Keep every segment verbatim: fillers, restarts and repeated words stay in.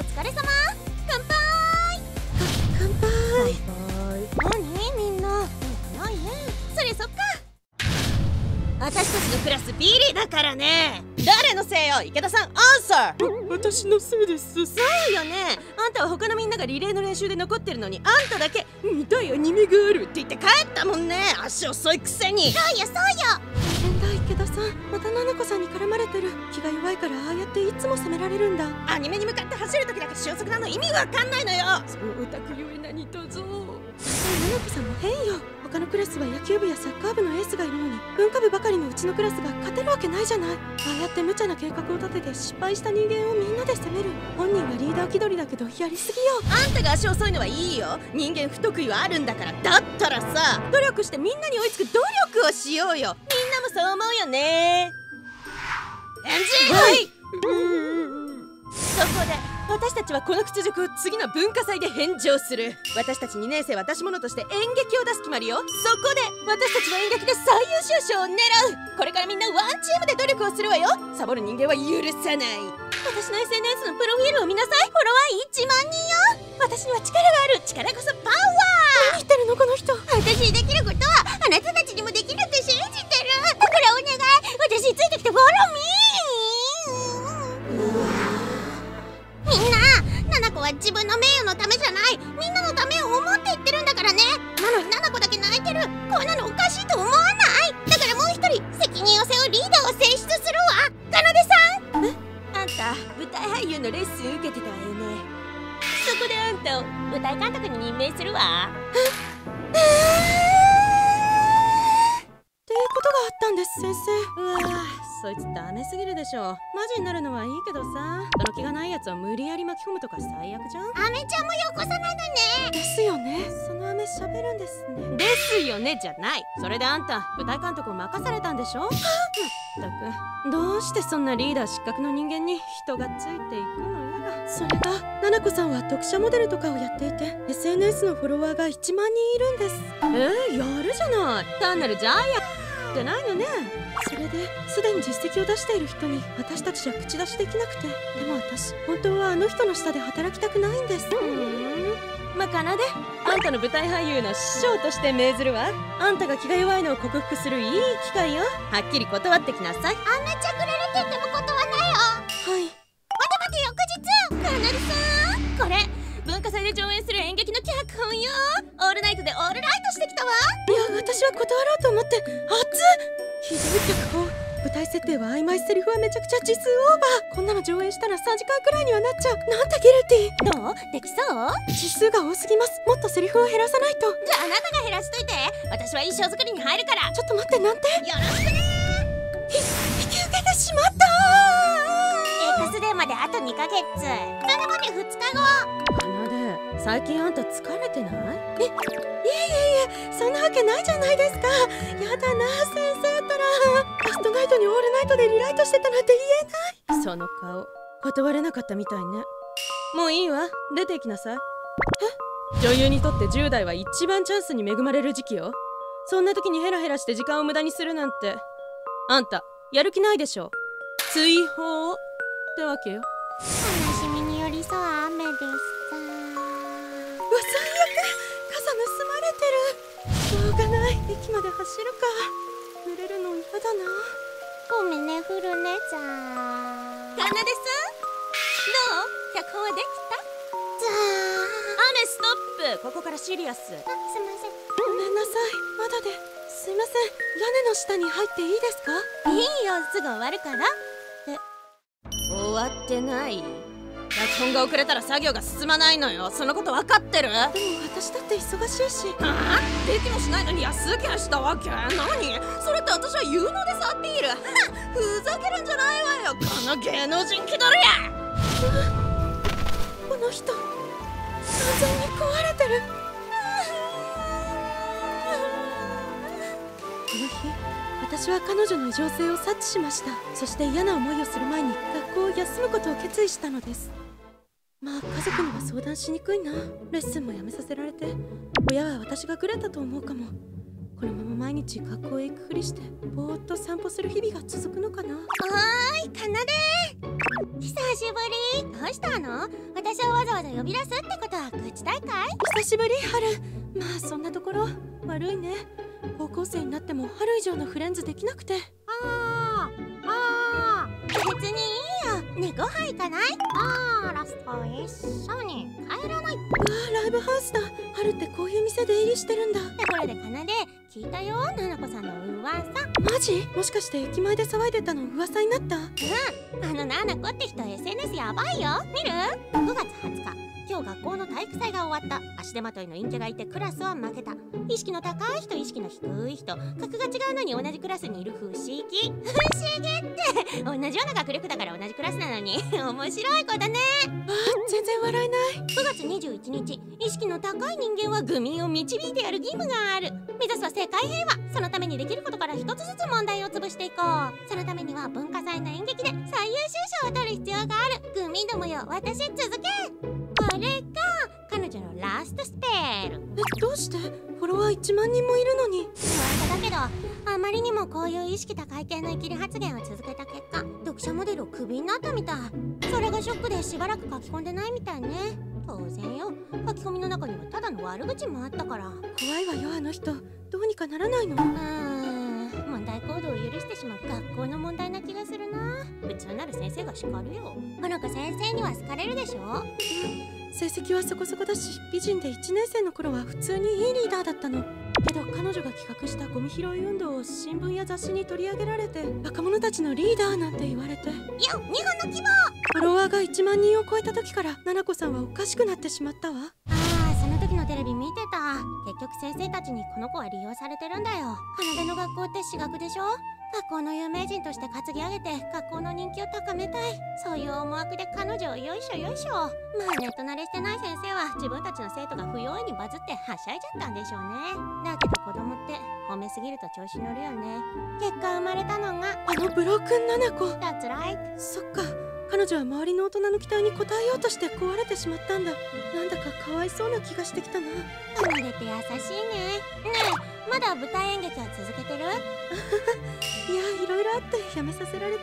お疲れ様。乾杯。乾杯。乾杯。何みんなないね。それそっか。私たちのクラスビリだからね。誰のせいよ。池田さんアンサー。私のせいです。そうよね。あんたは他のみんながリレーの練習で残ってるのに、あんただけ見たいアニメがあるって言って帰ったもんね。足遅いくせに。そうよそうよ。池田さん、またナナコさんに絡まれてる。気が弱いからああやっていつも責められるんだ。アニメに向かって走るときだけ収束なの意味わかんないのよ。そのオタクゆえ何とぞ。ナナコさんも変よ。他のクラスは野球部やサッカー部のエースがいるのに、文化部ばかりのうちのクラスが勝てるわけないじゃない。ああやって無茶な計画を立てて失敗した人間をみんなで責める。本人はリーダー気取りだけどやりすぎよ。あんたが足遅いのはいいよ。人間不得意はあるんだから。だったらさ、努力してみんなに追いつく努力をしようよ。みんなもそう思うよね。エンジン、そこで私たちはこの屈辱を次の文化祭で返上する。私たちにねん生は出し物として演劇を出す決まりよ。そこで私たちは演劇で最優秀賞を狙う。これからみんなワンチームで努力をするわよ。サボる人間は許さない。私の エスエヌエス のプロフィールを見なさい。フォロワーいちまんにんよ。私には力がある。力こそパワー。何言ってるのこの人。私にできることはあなたたちにもできるって信じてる。だからお願い、私についてきてフォローミー。自分の名誉のためじゃない、みんなのためを思って言ってるんだからね。なのにナナコだけ泣いてる。こんなのおかしいと思わない。だからもう一人責任を背負うリーダーを選出するわ。かなでさん。え、あんた舞台俳優のレッスン受けてたわよね。そこであんたを舞台監督に任命するわ。ええー、っていうことがあったんです、先生。うわぁ、そいつダメすぎるでしょ。マジになるのはいいけどさ、その気がないやつを無理やり巻き込むとか最悪じゃん。アメちゃんもよこさないのね。ですよね。そのアメ喋るんですね。ですよねじゃない。それであんた舞台監督を任されたんでしょ。ったくどうしてそんなリーダー失格の人間に人がついていくのよ。それがナナコさんは読者モデルとかをやっていて エスエヌエス のフォロワーがいちまんにんいるんです。えー、やるじゃない。単なるジャイアンじゃないのね。それですでに実績を出している人に私たちは口出しできなくて、でも私本当はあの人の下で働きたくないんです。うーん、まあかなで、あんたの舞台俳優の師匠として命ずるわ。あんたが気が弱いのを克服するいい機会よ。はっきり断ってきなさい。あんなちゃくられてんでも断らないよ。はい。またまた翌日。かなでさん、これ文化祭で上演する演劇の脚本よ。オールナイトでオールライトしてきたわ。いや、私は断ろうと思って。熱っ、ひどい脚本。舞台設定は曖昧、セリフはめちゃくちゃ時数オーバー。こんなの上演したらさんじかんくらいにはなっちゃう。なんてギルティ。どうできそう？時数が多すぎます。もっとセリフを減らさないと。じゃああなたが減らしといて。私は衣装作りに入るから。ちょっと待って、なんて。よろしくね。ひ引き受けてしまった。エクスデーまであとにかげつ。それまでふつかご。最近あんた疲れてない？え、いえいえいえ、そんなわけないじゃないですか。やだな、先生ったらラストナイトにオールナイトでリライトしてたなんて言えない。その顔、断れなかったみたいね。もういいわ、出て行きなさい。え？女優にとってじゅうだいは一番チャンスに恵まれる時期よ。そんな時にヘラヘラして時間を無駄にするなんて、あんた、やる気ないでしょ。追放ってわけよ。悲しみに寄り添う雨ですか。うわ、最悪。傘盗まれてる。しょうがない、駅まで走るか。濡れるの嫌だな。ごめんね、降るねちゃん。かなでさん、どう？脚本はできた？じゃあ、雨ストップ。ここからシリアス。あ、すいません。ごめんなさい、まだで。すいません、屋根の下に入っていいですか？いいよ、すぐ終わるから。え、終わってない。脚本が遅れたら作業が進まないのよ。そのこと分かってる？でも私だって忙しいし。ああ、できもしないのに安請け合いしたわけ。何それって、私は有能ですアピール。ふざけるんじゃないわよ、この芸能人気取りや。この人完全に壊れてる。この日私は彼女の異常性を察知しました。そして嫌な思いをする前に学校を休むことを決意したのです。まあ家族には相談しにくいな。レッスンもやめさせられて、親は私がグレたと思うかも。このまま毎日学校へ行くふりしてぼーっと散歩する日々が続くのかな。おーい、かなで、久しぶり。どうしたの？私から呼び出すってことは愚痴大会？久しぶり、春。まあそんなところ悪いね。高校生になっても春以上のフレンズできなくて。あーあー、別にいいよ。ね、ご飯行かない？あー、ラスト一緒に帰らない。うわー、ライブハウスだ。春ってこういう店出入りしてるんだ。ところでかなで、聞いたよ、ななこさんの噂。マジ？もしかして駅前で騒いでたの噂になった？うん、あのななこって人 エスエヌエス やばいよ。見る？ごがつはつか、今日学校の体育祭が終わった。足手まといの陰キャがいてクラスは負けた。意識の高い人、意識の低い人、格が違うのに同じクラスにいる不思議。不思議って同じような学力だから同じクラスなのに面白い子だね。あ、全然笑えない。くがつにじゅういちにち、意識の高い人間は愚民を導いてやる義務がある。目指すは世界平和。そのためにできることから一つずつ問題を潰していこう。そのためには文化祭の演劇で最優秀賞を取る必要がある。グミどもよ、私続け。これが彼女のラストスペル。え、どうしてフォロワーいちまんにんもいるのに。噂だけど、あまりにもこういう意識高い系のイキリ発言を続けた結果、読者モデルをクビになったみたい。それがショックでしばらく書き込んでないみたいね。当然よ、書き込みの中にはただの悪口もあったから。怖いわよ、あの人。どうにかならないの？うーん、問題行動を許してしまう学校の問題な気がするな。普通なら先生が叱るよ。この子先生には好かれるでしょ。成績はそこそこだし、美人でいちねんせいの頃は普通にいいリーダーだったの。けど彼女が企画したゴミ拾い運動を新聞や雑誌に取り上げられて、若者たちのリーダーなんて言われて。よ、日本の希望。フォロワーがいちまんにんを超えた時から、ななこさんはおかしくなってしまったわ。時のテレビ見てた。結局先生たちにこの子は利用されてるんだよ。かなでの学校って私学でしょ。学校の有名人として担ぎ上げて学校の人気を高めたい。そういう思惑で彼女をよいしょよいしょ。まあネット慣れしてない先生は自分たちの生徒が不用意にバズってはしゃいじゃったんでしょうね。だけど子供って褒めすぎると調子乗るよね。結果生まれたのがあのブロックンななこ。That's right。そっか。彼女は周りの大人の期待に応えようとして壊れてしまったんだ。なんだかかわいそうな気がしてきたな。かなでって優しいね。ねえ、まだ舞台演劇は続けてる？いや、いろいろあってやめさせられ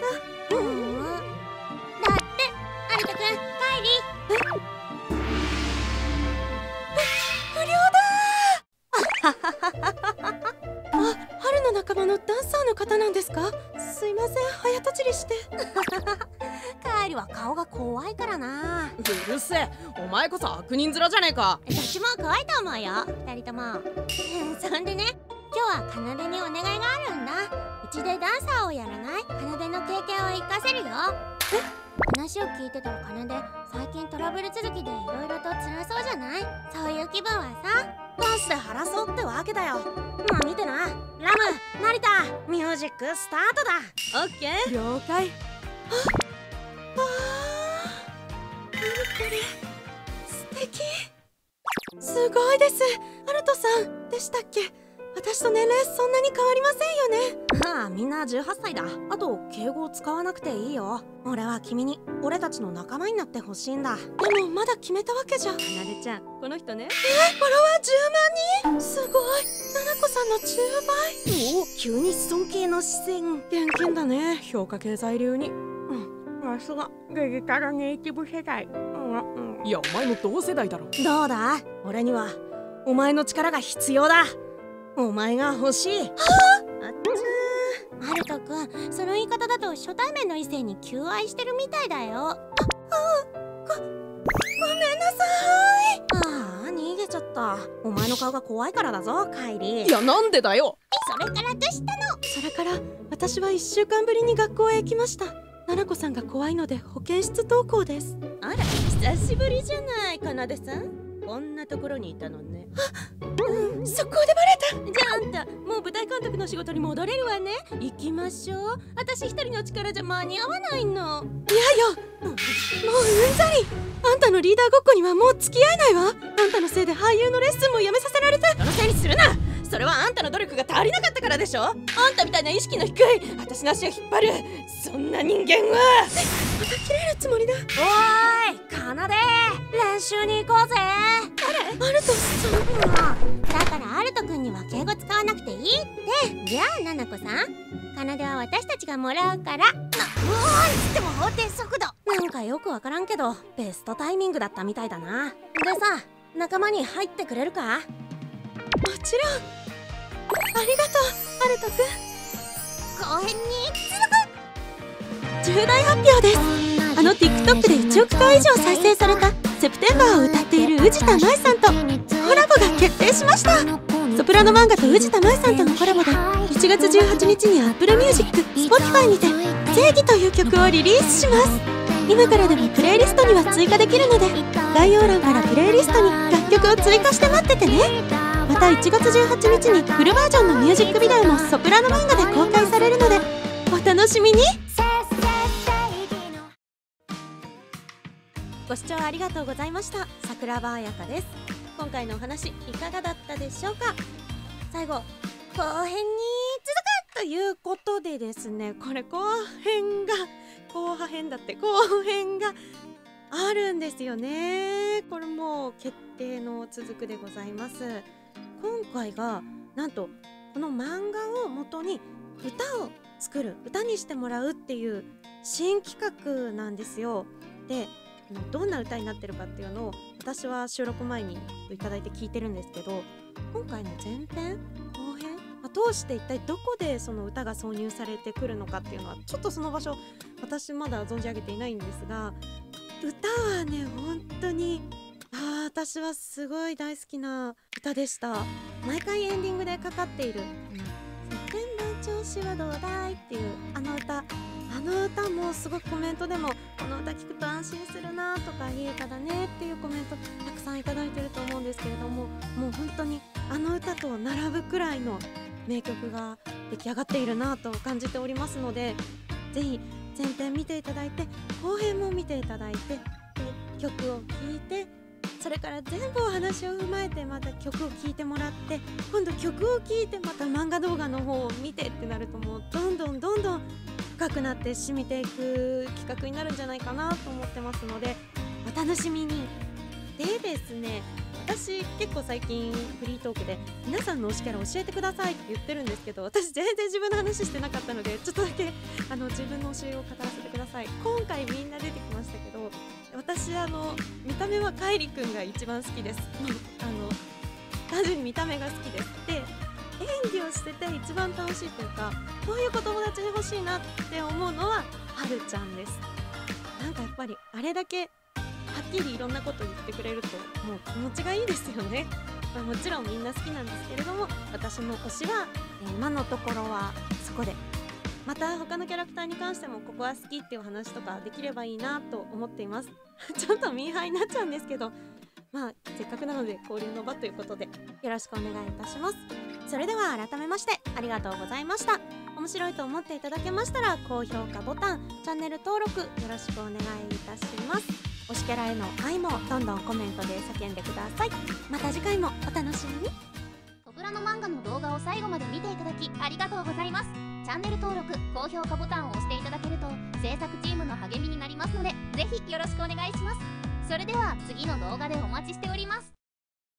た。うんうん、だって有田くん、帰り。えっ、不良だー。あ、春の仲間のダンサーの方なんですか？すいません、早とちりして。帰りは顔が怖いからな。うるせえ、お前こそ悪人面じゃねえか。私も怖いと思うよ、二人とも。そんでね、今日はかなでにお願いがあるんだ。うちでダンサーをやらない？かなでの経験を活かせるよ。え？話を聞いてたらかなで、最近トラブル続きでいろいろと辛そうじゃない？そういう気分はさ、ダンスで晴らそうってわけだよ。まあ見てな。ラム、成田、ミュージックスタートだ。オッケー、了解。あっ、わあ、何これ、素敵。すごいです、アルトさんでしたっけ。私と年齢そんなに変わりませんよね。ああ、みんなじゅうはっさいだ。あと敬語を使わなくていいよ。俺は君に俺たちの仲間になってほしいんだ。でもまだ決めたわけじゃ。かなでちゃん、この人ね。えー、フォロワーじゅうまんにん、すごい。ななこさんのじゅうばい。おお、急に尊敬の視線。現金だね、評価経済流に。さすがデジタルネイティブ世代。うんうん、いや、お前も同世代だろ。どうだ、俺にはお前の力が必要だ。お前が欲しい。はあ、あっつー。はるとくん、その言い方だと初対面の異性に求愛してるみたいだよ。あっ、ごごめんなさい。ああ、逃げちゃった。お前の顔が怖いからだぞ、カイリー。いや、なんでだよ。それからどうしたの？それから私はいっしゅうかんぶりに学校へ行きました。ななこさんが怖いので保健室登校です。あら、久しぶりじゃない、かなでさん。こんなところにいたのね。あっ、うん、速攻でバレた。じゃああんた、もう舞台監督の仕事に戻れるわね。行きましょう、私一人の力じゃ間に合わないの。いやよ、もううんざり。あんたのリーダーごっこにはもう付き合えないわ。あんたのせいで俳優のレッスンもやめさせられた。そのせいにするな。それはあんたの努力が足りなかったからでしょ。あんたみたいな意識の低い、私の足を引っ張る、そんな人間は。また切れるつもりだ。おーい、かなで、練習に行こうぜ。誰？アルトさん。だからアルト君には敬語使わなくていいって。じゃあななこさん、かなでは私たちがもらうから。な、うおーい、つっても法定速度。なんかよくわからんけどベストタイミングだったみたいだな。でさ、仲間に入ってくれるか？もちろん。ありがとうアルト君。後編に続く。重大発表です。あの TikTok でいちおくかい以上再生された「セプテンバー」を歌っている宇治田舞さんとコラボが決定しました。ソプラノ漫画と宇治田舞さんとのコラボでいちがつじゅうはちにちに アップルミュージック、スポティファイ にて「正義」という曲をリリースします。今からでもプレイリストには追加できるので、概要欄からプレイリストに楽曲を追加して待っててね。またいちがつじゅうはちにちにフルバージョンのミュージックビデオもソプラノ漫画で公開されるのでお楽しみに。ご視聴ありがとうございました。桜庭彩香です。今回のお話いかがだったでしょうか。最後後編に続くということでですね、これ後編が後編だって後編があるんですよね。これもう決定の続くでございます。今回がなんとこの漫画を元に歌を作る、歌にしてもらうっていう新企画なんですよ。で、どんな歌になってるかっていうのを私は収録前にいただいて聞いてるんですけど、今回の前編後編通して一体どこでその歌が挿入されてくるのかっていうのはちょっとその場所私まだ存じ上げていないんですが、歌はね本当にあ私はすごい大好きな歌でした。毎回エンディングでかかっている「セプテンバー調子はどうだい」っていうあの歌、あの歌もすごくコメントでも「この歌聞くと安心するな」とか「いい歌だね」っていうコメントたくさんいただいてると思うんですけれども、もう本当にあの歌と並ぶくらいの名曲が出来上がっているなと感じておりますので、ぜひ前編見ていただいて後編も見ていただいて、で曲を聴いてそれから全部お話を踏まえてまた曲を聴いてもらって、今度曲を聴いてまた漫画動画の方を見てってなると、もうどんどんどんどん深くなって染みていく企画になるんじゃないかなと思ってますのでお楽しみに。でですね、私結構最近フリートークで皆さんの推しキャラ教えてくださいって言ってるんですけど、私全然自分の話してなかったのでちょっとだけあの自分の推しを語らせてください。今回みんな出てきましたけど、私あの見た目はカイリくんが一番好きです。あの単純に見た目が好きです。で、演技をしてて一番楽しいというか、こういう子友達に欲しいなって思うのははるちゃんです。なんかやっぱりあれだけはっきりいろんなこと言ってくれるともう気持ちがいいですよね、まあ、もちろんみんな好きなんですけれども、私の推しは今のところはそこで、また他のキャラクターに関してもここは好きっていう話とかできればいいなと思っています。ちょっとミーハーになっちゃうんですけど、まあせっかくなので交流の場ということでよろしくお願いいたします。それでは改めましてありがとうございました。面白いと思っていただけましたら高評価ボタン、チャンネル登録よろしくお願いいたします。推しキャラへの愛もどんどんコメントで叫んでください。また次回もお楽しみに。ソプラノ漫画の動画を最後まで見ていただきありがとうございます。チャンネル登録、高評価ボタンを押していただけると制作チームの励みになりますので、ぜひよろしくお願いします。それでは次の動画でお待ちしております。